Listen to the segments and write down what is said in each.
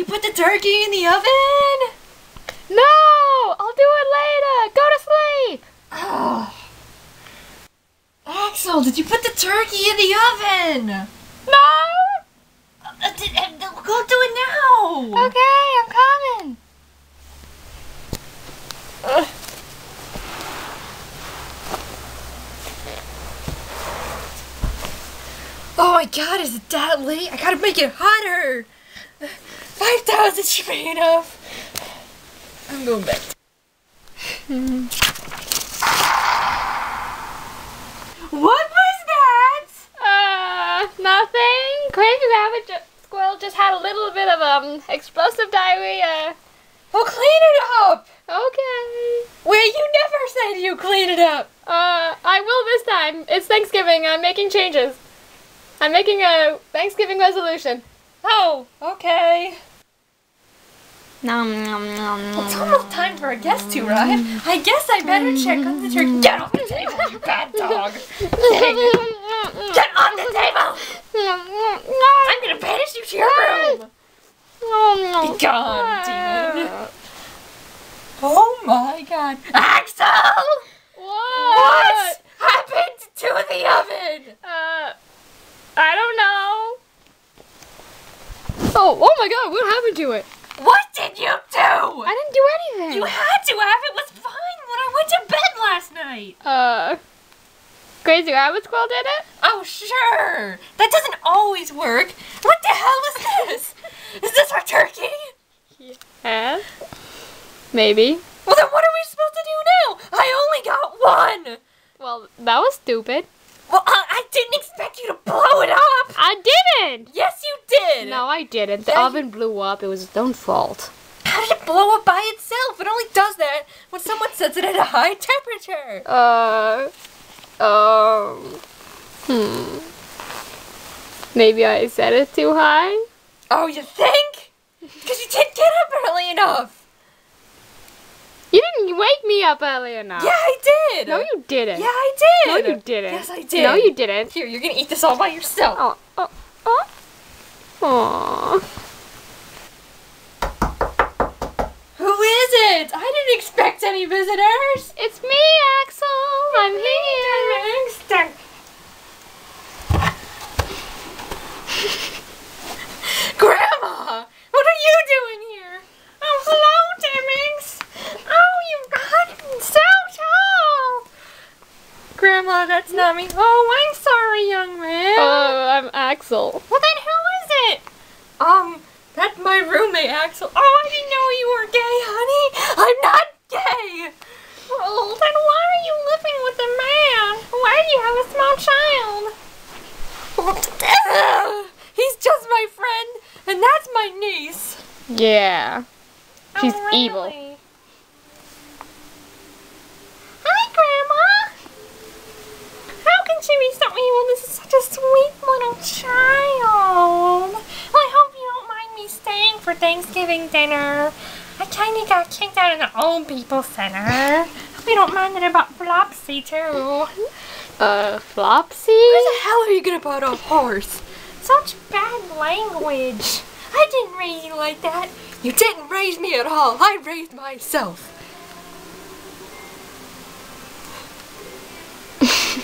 you put the turkey in the oven? No! I'll do it later! Go to sleep! Oh. Axel, did you put the turkey in the oven? No! Go do it now! Okay, I'm coming! Ugh. Oh my god, is it that late? I gotta make it hotter! 5,000 should be enough! I'm going back. What was that? Nothing. Crazy rabbit squirrel just had a little bit of explosive diarrhea. Well, clean it up! Okay. Well, you never said you clean it up! I will this time. It's Thanksgiving. I'm making changes. I'm making a Thanksgiving resolution. Oh, okay. Well, it's almost time for a guest to arrive. I guess I better check on the turkey. Get off the table, you bad dog! Get off the table! I'm gonna banish you to your room! Be gone, dude! Oh my god! Axel! What happened to the oven? I don't know. Oh my god, what happened to it? What did you do? I didn't do anything. You had to have. It was fine when I went to bed last night. Crazy Rabbit Squirrel did it? Oh, sure. That doesn't always work. What the hell is this? Is this our turkey? Yeah. Maybe. Well, then what are we supposed to do now? I only got one. Well, that was stupid. Well, I didn't expect you to blow it up! I didn't! Yes, you did! No, I didn't. The oven blew up. It was its own fault. How did it blow up by itself? It only does that when someone sets it at a high temperature. Maybe I set it too high? Oh, you think? Because you didn't get up early enough! You didn't wake me up early enough. Yeah, I did. No, you didn't. Yeah, I did. No, you didn't. Yes, I did. No, you didn't. Here, you're going to eat this all by yourself. Who is it? I didn't expect any visitors. It's me, Axel. I'm here. Grandma, what are you doing here? Oh, hello, Demyx. Oh, you've gotten so tall! Grandma, that's not me. Oh, I'm sorry, young man. Oh, I'm Axel. Well, then who is it? That's my roommate, Axel. Oh, I didn't know you were gay, honey. I'm not gay. Oh, then why are you living with a man? Why do you have a small child? He's just my friend, and that's my niece. Yeah. She's evil. She be so evil. This is such a sweet little child. Well, I hope you don't mind me staying for Thanksgiving dinner. I kind of got kicked out of the old people center. Hope you don't mind it about Flopsy too. Flopsy? Where the hell are you gonna put a horse? Such bad language. I didn't raise you like that. You didn't raise me at all. I raised myself.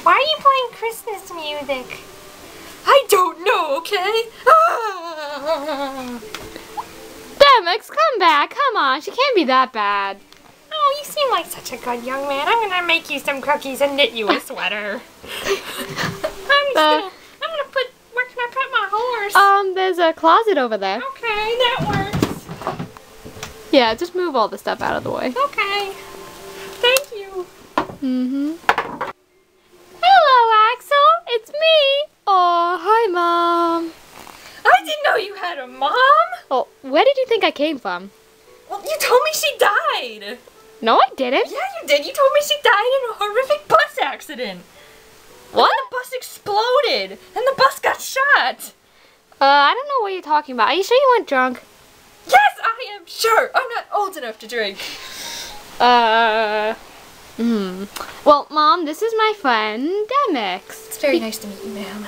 Why are you playing Christmas music? I don't know, okay? Ah. Demyx, come back. Come on, she can't be that bad. Oh, you seem like such a good young man. I'm gonna make you some cookies and knit you a sweater. I'm gonna put, where can I put my horse? There's a closet over there. Okay, that works. Yeah, just move all the stuff out of the way. Okay. Thank you. Hello, Axel. It's me. Oh, hi, Mom. I didn't know you had a mom. Oh, where did you think I came from? Well, you told me she died. No, I didn't. Yeah, you did. You told me she died in a horrific bus accident. What? And the bus exploded, and the bus got shot. I don't know what you're talking about. Are you sure you weren't drunk? Yes, I am sure. I'm not old enough to drink. Well, Mom, this is my friend, Demyx. It's very nice to meet you, ma'am.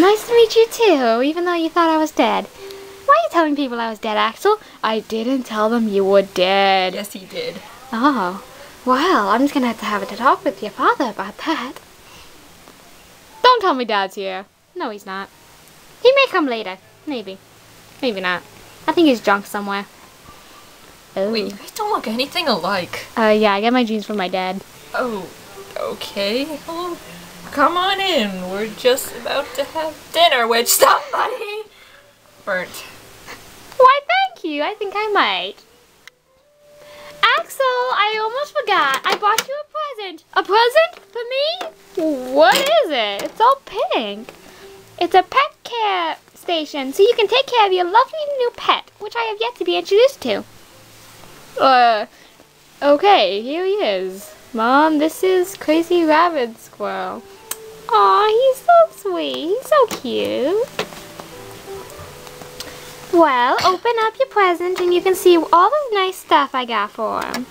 Nice to meet you, too, even though you thought I was dead. Why are you telling people I was dead, Axel? I didn't tell them you were dead. Yes, he did. Oh. Well, I'm just going to have a talk with your father about that. Don't tell me Dad's here. No, he's not. He may come later. Maybe. Maybe not. I think he's drunk somewhere. Oh. Wait, you guys don't look anything alike. Yeah, I got my jeans from my dad. Oh, okay. Well, come on in. We're just about to have dinner, which somebody burnt. Why, thank you. I think I might. Axel, I almost forgot. I bought you a present. A present for me? What is it? It's all pink. It's a pet care station, so you can take care of your lovely new pet, which I have yet to be introduced to. Okay, here he is. Mom, this is Crazy Rabbit Squirrel. Aw, he's so sweet. He's so cute. Well, open up your present and you can see all the nice stuff I got for him.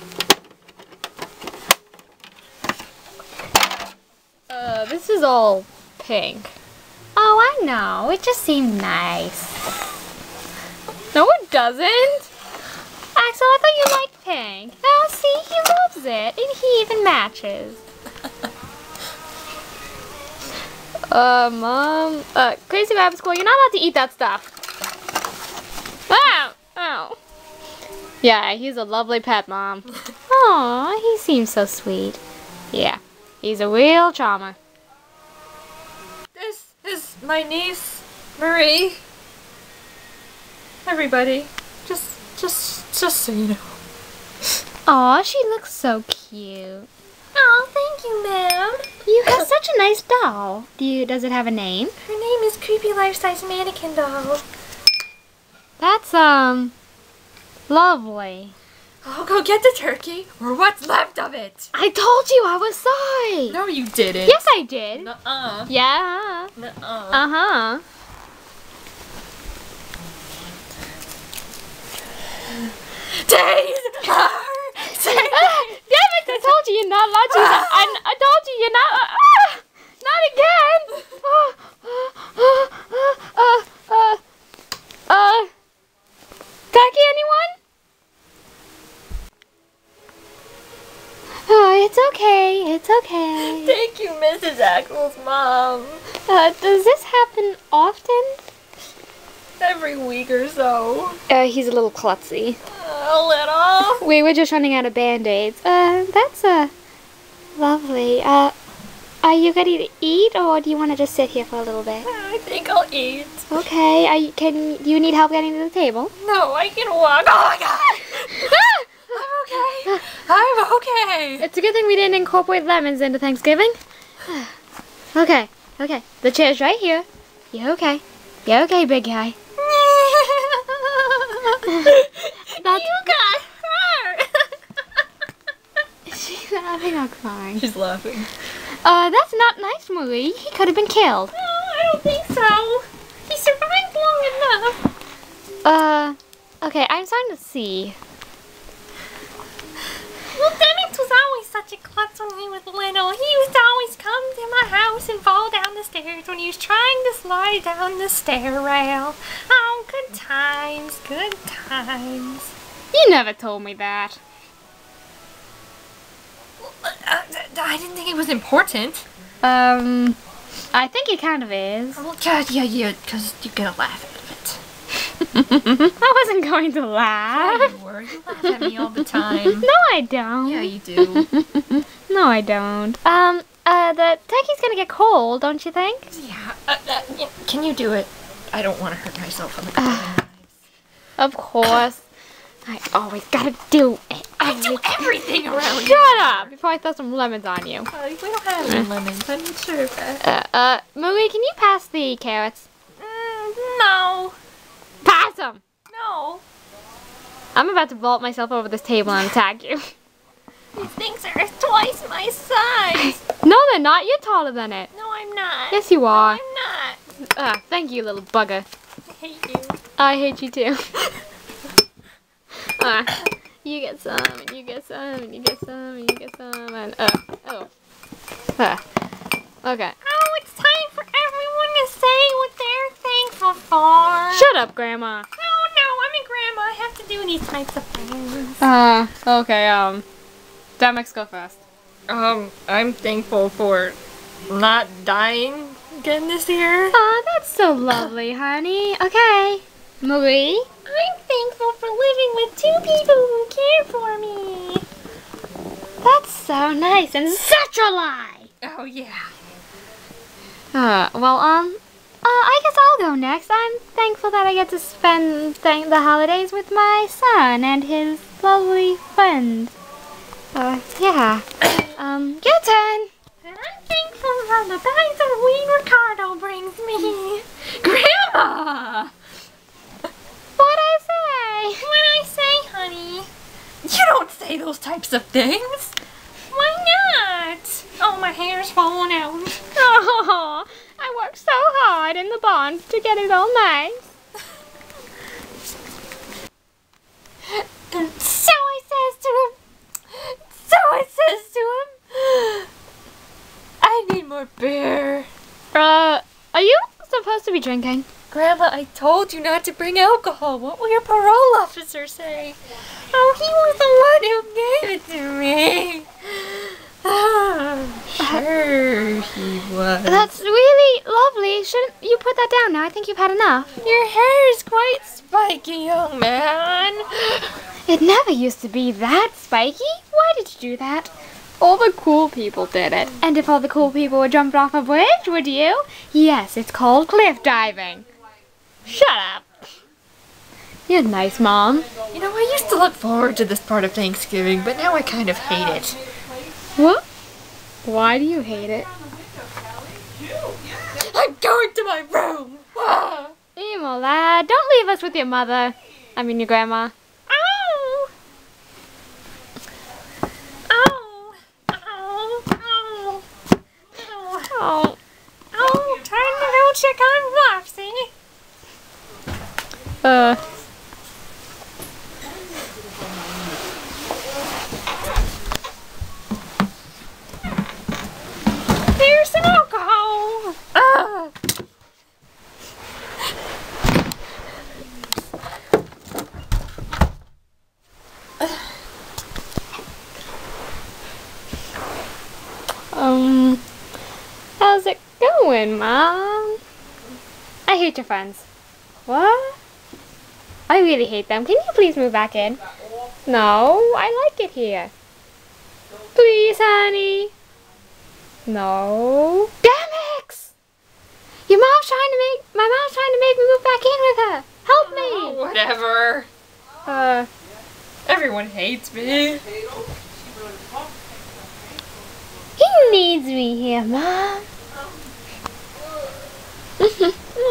This is all pink. Oh, I know. It just seemed nice. No, it doesn't. Axel, I thought you liked pink. Now, see, he loves it, and he even matches. Mom, Crazy Rabbit Squirrel, you're not allowed to eat that stuff. Wow! Oh. Yeah, he's a lovely pet, Mom. Aw, he seems so sweet. Yeah, he's a real charmer. This is my niece, Marie. Everybody, just so you know. Aw, she looks so cute. Aw, thank you, ma'am. You have such a nice doll. Does it have a name? Her name is Creepy Life-Size Mannequin Doll. That's, lovely. I'll go get the turkey, or what's left of it. I told you I was sorry. No, you didn't. Yes, I did. Nuh-uh. Yeah. Nuh-uh. Uh-huh. Days are Demyx, I told you you're not allowed to. I told you you're not. Not again. Turkey, anyone? Oh, it's okay. It's okay. Thank you, Mrs. Axel's mom. Does this happen often? Every week or so. He's a little klutzy. A little. We were just running out of Band-Aids. That's, lovely. Are you ready to eat, or do you want to just sit here for a little bit? I think I'll eat. Okay, do you need help getting to the table? No, I can walk. Oh my god! I'm okay. It's a good thing we didn't incorporate lemons into Thanksgiving. Okay. The chair's right here. You're okay, big guy. You got hurt! She's laughing or crying? She's laughing. That's not nice, Marie. He could have been killed. No, I don't think so. He survived long enough. Okay, I'm starting to see. Well, Demyx was always such a klutz when he was little. He used to always come to my house and fall down the stairs when he was trying to slide down the stair rail. Oh, good times, good times. You never told me that. I didn't think it was important. I think it kind of is. Well, yeah, because you're gonna laugh at it. I wasn't going to laugh. Yeah, you were. You laugh at me all the time. No, I don't. Yeah, you do. No, I don't. The turkey's gonna get cold, don't you think? Yeah. Can you do it? I don't want to hurt myself on the cold. Of course. I always gotta do it. I do everything around you. Shut up! Before I throw some lemons on you. We don't have any lemons. I'm not sure if that. Marie, can you pass the carrots? No. Pass them! No. I'm about to vault myself over this table and attack you. These things are twice my size. No, they're not. You're taller than it. No, I'm not. Yes, you are. No, I'm not. Thank you, little bugger. I hate you. I hate you too. You get some, and you get some, and you get some, and you get some, and okay. Oh, it's time for everyone to say what they're thankful for. Shut up, Grandma. Grandma, I have to do these types of things. Okay, Demyx, go first. I'm thankful for not dying again this year. Aw, that's so lovely, honey. Okay. Marie? I'm thankful for living with two people who care for me. That's so nice and such a lie. Oh, yeah. I guess I'll go next. I'm thankful that I get to spend the holidays with my son and his lovely friend. Yeah. Your turn. And I'm thankful for the bags of weed Ricardo brings me. Grandma! What I say, honey? You don't say those types of things. Why not? Oh, my hair's falling out. Oh, I worked so hard in the barn to get it all nice. So I says to him, I need more beer. Are you supposed to be drinking? Grandma, I told you not to bring alcohol. What will your parole officer say? Oh, he was the one who gave it to me. Sure he was. That's really lovely. Shouldn't you put that down now? I think you've had enough. Your hair is quite spiky, young man. It never used to be that spiky. Why did you do that? All the cool people did it. And if all the cool people were jumped off a bridge, would you? Yes, it's called cliff diving. Shut up. You're nice, Mom. You know, I used to look forward to this part of Thanksgiving, but now I kind of hate it. What? Why do you hate it? I'm going to my room! EmoLad, don't leave us with your mother. I mean, your grandma. Ow! Ow! Ow! Ow! Ow! Ow! Time to go check on Roxy. Here's some alcohol. How's it going, Mom? I hate your friends. What? I really hate them. Can you please move back in? No, I like it here. Please, honey. No. Demyx! My mom's trying to make me move back in with her. Help me. Oh, whatever. Everyone hates me. He needs me here, Mom.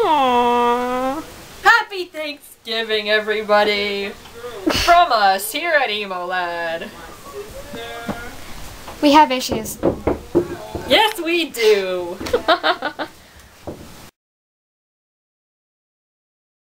Aww. Happy Thanksgiving, everybody. From us here at EmoLad. We have issues. Yes, we do.